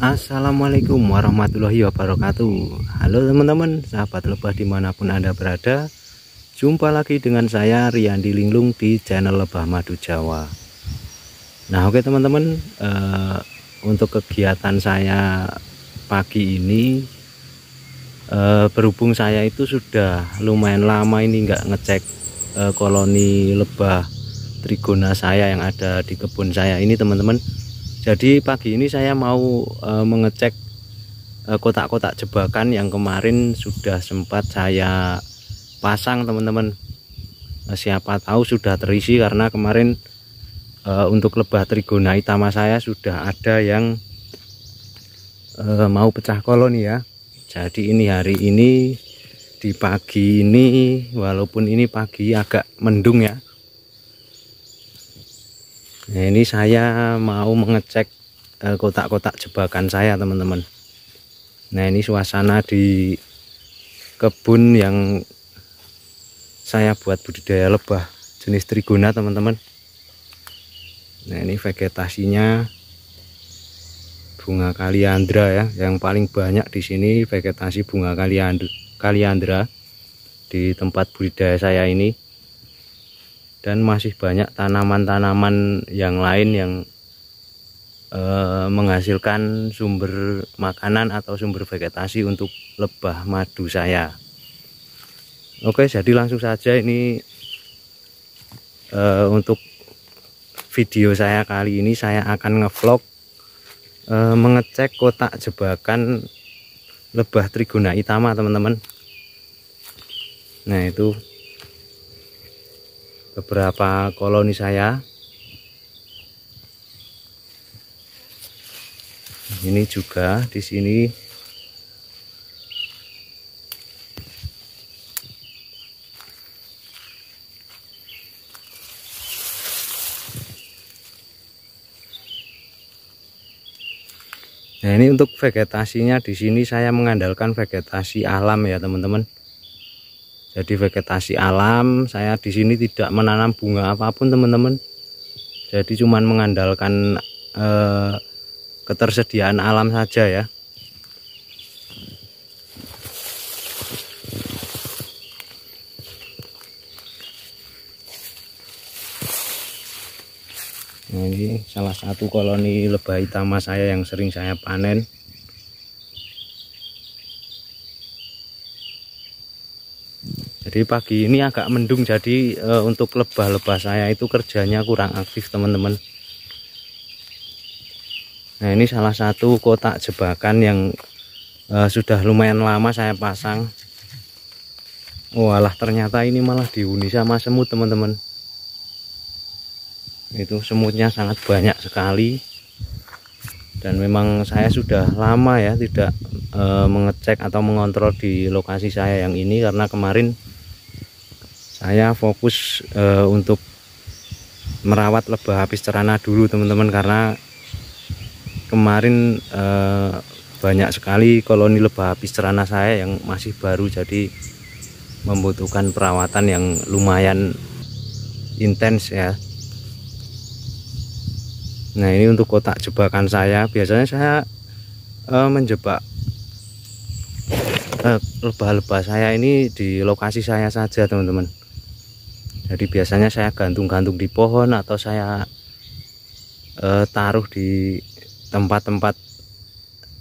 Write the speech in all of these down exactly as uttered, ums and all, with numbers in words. Assalamualaikum warahmatullahi wabarakatuh. Halo teman-teman, sahabat lebah dimanapun Anda berada. Jumpa lagi dengan saya Riyandi Linglung di channel Lebah Madu Jawa. Nah oke teman-teman, uh, untuk kegiatan saya pagi ini, uh, berhubung saya itu sudah lumayan lama ini nggak ngecek uh, koloni lebah trigona saya yang ada di kebun saya ini teman-teman. Jadi pagi ini saya mau e, mengecek kotak-kotak jebakan yang kemarin sudah sempat saya pasang teman-teman. E, siapa tahu sudah terisi, karena kemarin e, untuk lebah trigona itama saya sudah ada yang e, mau pecah koloni ya. Jadi ini hari ini di pagi ini, walaupun ini pagi agak mendung ya. Nah, ini saya mau mengecek kotak-kotak uh, jebakan saya teman-teman. Nah ini suasana di kebun yang saya buat budidaya lebah jenis trigona teman-teman. Nah ini vegetasinya bunga kaliandra ya, yang paling banyak di sini vegetasi bunga kaliandra di tempat budidaya saya ini. Dan masih banyak tanaman-tanaman yang lain yang e, menghasilkan sumber makanan atau sumber vegetasi untuk lebah madu saya. Oke, jadi langsung saja ini e, untuk video saya kali ini saya akan ngevlog e, mengecek kotak jebakan lebah trigona itama teman-teman. Nah itu beberapa koloni saya. Ini juga di sini. Nah, ini untuk vegetasinya di sini saya mengandalkan vegetasi alam ya, teman-teman. Jadi vegetasi alam, saya di sini tidak menanam bunga apapun teman-teman. Jadi cuman mengandalkan eh, ketersediaan alam saja ya. Nah, ini salah satu koloni lebah itama saya yang sering saya panen. Jadi pagi ini agak mendung, jadi e, untuk lebah-lebah saya itu kerjanya kurang aktif teman-teman. Nah ini salah satu kotak jebakan yang e, sudah lumayan lama saya pasang. Walah, ternyata ini malah dihuni sama semut teman-teman. Itu semutnya sangat banyak sekali. Dan memang saya sudah lama ya tidak e, mengecek atau mengontrol di lokasi saya yang ini, karena kemarin saya fokus e, untuk merawat lebah apis cerana dulu teman-teman, karena kemarin e, banyak sekali koloni lebah apis cerana saya yang masih baru, jadi membutuhkan perawatan yang lumayan intens ya. Nah ini untuk kotak jebakan saya, biasanya saya e, menjebak e, lebah-lebah saya ini di lokasi saya saja teman-teman. Jadi biasanya saya gantung-gantung di pohon atau saya eh, taruh di tempat-tempat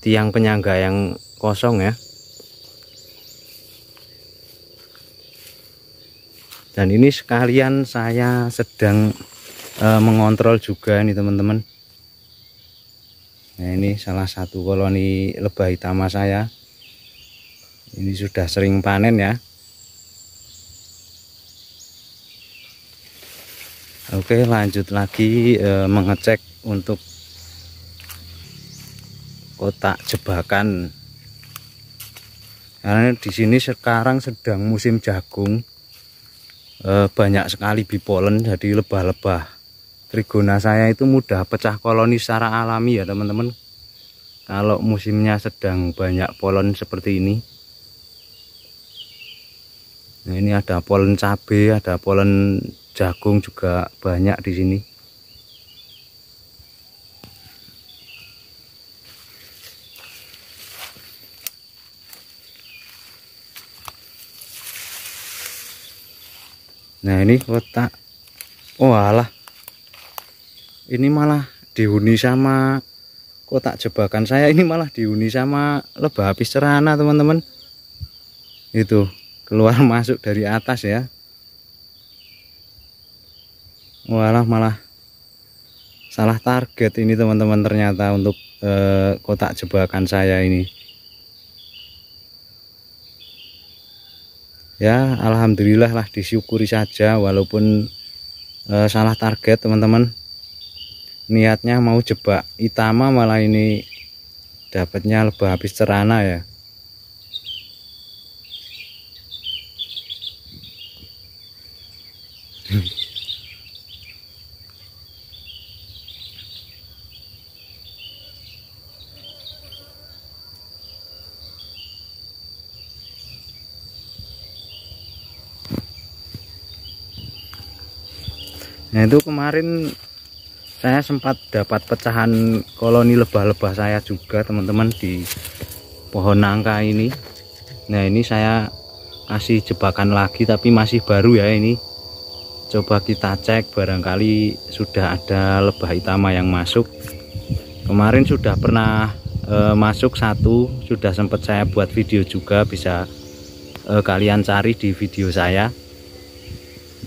tiang penyangga yang kosong ya. Dan ini sekalian saya sedang eh, mengontrol juga nih teman-teman. Nah ini salah satu koloni lebah itama saya. Ini sudah sering panen ya. Oke, lanjut lagi e, mengecek untuk kotak jebakan. Karena di sini sekarang sedang musim jagung, e, banyak sekali bipolen, jadi lebah-lebah trigona saya itu mudah pecah koloni secara alami ya teman-teman. Kalau musimnya sedang banyak polen seperti ini. Nah, ini ada polen cabai, ada polen jagung juga banyak di sini. Nah ini kotak, oh alah, ini malah dihuni sama kotak jebakan saya, ini malah dihuni sama lebah apis cerana teman-teman. Itu keluar masuk dari atas ya. Walah, malah salah target ini teman-teman ternyata untuk eh, kotak jebakan saya ini. Ya alhamdulillah lah, disyukuri saja walaupun e, salah target teman-teman. Niatnya mau jebak itama, malah ini dapatnya lebah apis cerana ya. Nah itu kemarin saya sempat dapat pecahan koloni lebah-lebah saya juga teman-teman di pohon nangka ini. Nah ini saya kasih jebakan lagi tapi masih baru ya ini. Coba kita cek barangkali sudah ada lebah itama yang masuk. Kemarin sudah pernah e, masuk satu, sudah sempat saya buat video juga, bisa e, kalian cari di video saya.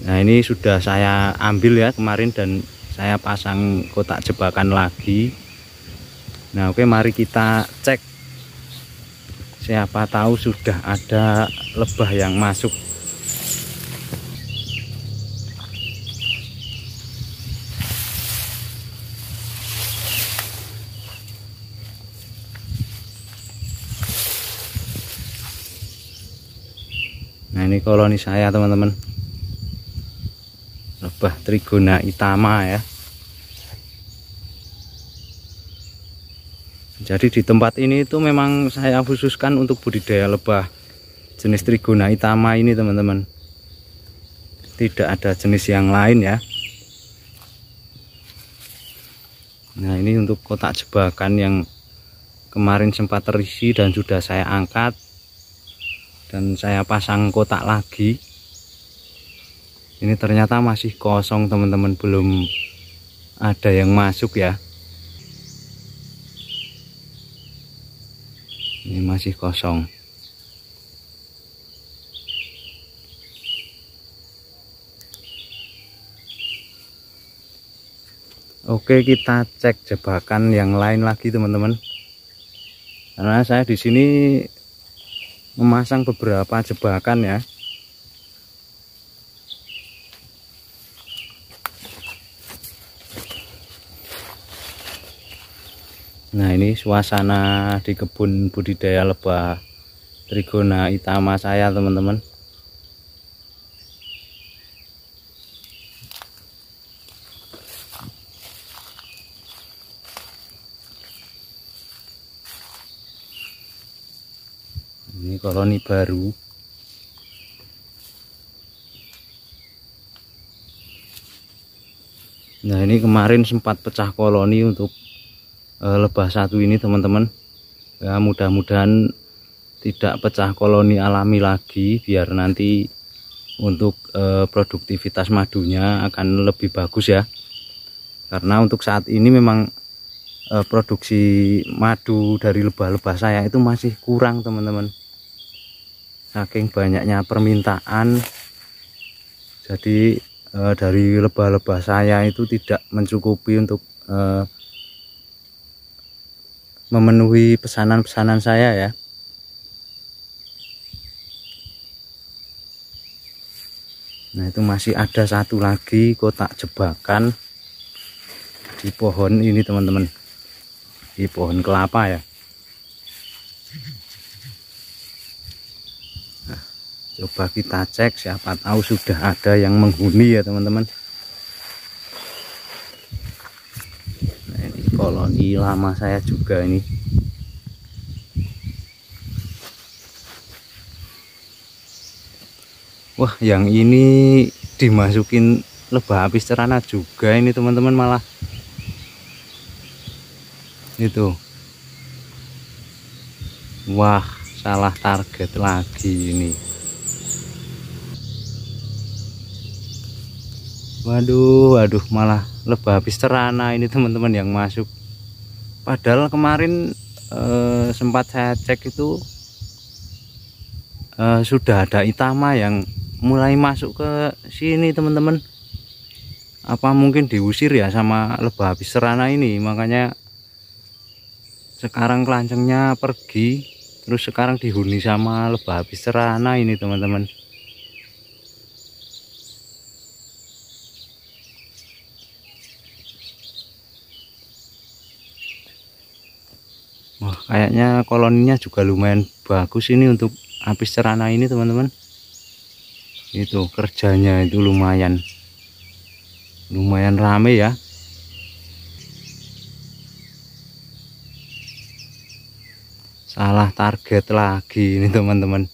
Nah ini sudah saya ambil ya kemarin dan saya pasang kotak jebakan lagi. Nah oke, mari kita cek, siapa tahu sudah ada lebah yang masuk. Nah ini koloni saya teman-teman, lebah trigona itama ya. Jadi di tempat ini itu memang saya khususkan untuk budidaya lebah jenis trigona itama ini teman-teman. Tidak ada jenis yang lain ya. Nah ini untuk kotak jebakan yang kemarin sempat terisi dan sudah saya angkat dan saya pasang kotak lagi. Ini ternyata masih kosong teman-teman, belum ada yang masuk ya. Ini masih kosong. Oke, kita cek jebakan yang lain lagi teman-teman. Karena saya di sini memasang beberapa jebakan ya. Nah ini suasana di kebun budidaya lebah trigona itama saya teman-teman. Ini koloni baru. Nah ini kemarin sempat pecah koloni untuk lebah satu ini teman-teman ya. Mudah-mudahan tidak pecah koloni alami lagi, biar nanti untuk eh, produktivitas madunya akan lebih bagus ya. Karena untuk saat ini memang eh, produksi madu dari lebah-lebah saya itu masih kurang teman-teman, saking banyaknya permintaan. Jadi eh, dari lebah-lebah saya itu tidak mencukupi untuk eh, memenuhi pesanan-pesanan saya ya. Nah itu masih ada satu lagi kotak jebakan di pohon ini teman-teman, di pohon kelapa ya. Nah, coba kita cek, siapa tahu sudah ada yang menghuni ya teman-teman. Koloni lama saya juga ini. Wah, yang ini dimasukin lebah apis cerana juga ini teman-teman, malah itu. Wah, salah target lagi ini. Waduh, waduh, malah lebah apis cerana ini teman-teman yang masuk. Padahal kemarin eh, sempat saya cek itu eh, sudah ada itama yang mulai masuk ke sini teman-teman. Apa mungkin diusir ya sama lebah apis cerana ini, makanya sekarang kelancengnya pergi, terus sekarang dihuni sama lebah apis cerana ini teman-teman. Wah, kayaknya koloninya juga lumayan bagus ini untuk apis cerana ini teman-teman. Itu kerjanya itu lumayan lumayan rame ya. Salah target lagi ini teman-teman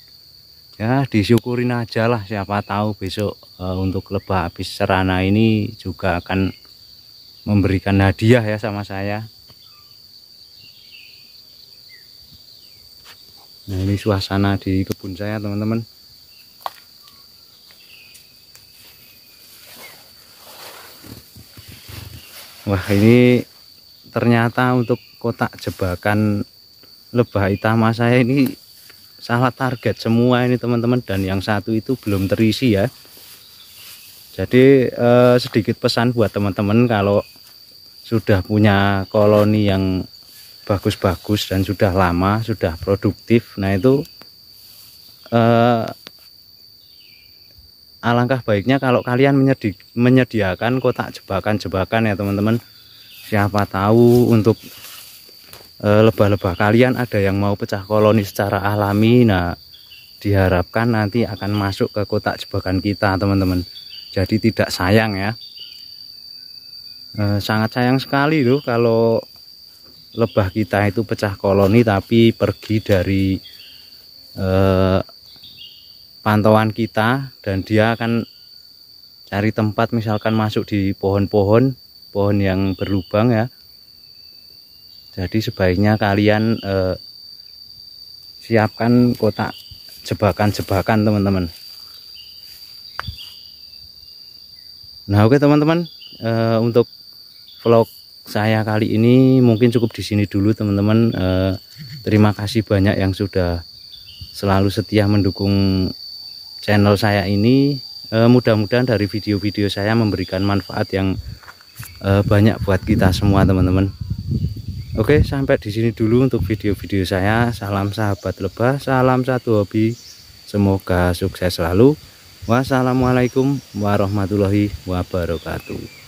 ya, disyukurin aja lah, siapa tahu besok e, untuk lebah apis cerana ini juga akan memberikan hadiah ya sama saya. Nah, ini suasana di kebun saya teman-teman. Wah, ini ternyata untuk kotak jebakan lebah itama saya ini salah target semua ini teman-teman, dan yang satu itu belum terisi ya. Jadi eh, sedikit pesan buat teman-teman, kalau sudah punya koloni yang bagus-bagus dan sudah lama, sudah produktif, nah itu eh, alangkah baiknya kalau kalian menyedi menyediakan kotak jebakan-jebakan ya teman-teman. Siapa tahu untuk lebah-lebah kalian ada yang mau pecah koloni secara alami. Nah, diharapkan nanti akan masuk ke kotak jebakan kita teman-teman. Jadi tidak sayang ya, e, sangat sayang sekali loh kalau lebah kita itu pecah koloni tapi pergi dari e, pantauan kita, dan dia akan cari tempat misalkan masuk di pohon-pohon pohon yang berlubang ya. Jadi sebaiknya kalian eh, siapkan kotak jebakan-jebakan teman-teman. Nah oke teman-teman, eh, untuk vlog saya kali ini mungkin cukup di sini dulu teman-teman. Eh, terima kasih banyak yang sudah selalu setia mendukung channel saya ini. Eh, mudah-mudahan dari video-video saya memberikan manfaat yang eh, banyak buat kita semua teman-teman. Oke, sampai di sini dulu untuk video-video saya. Salam sahabat lebah, salam satu hobi. Semoga sukses selalu. Wassalamualaikum warahmatullahi wabarakatuh.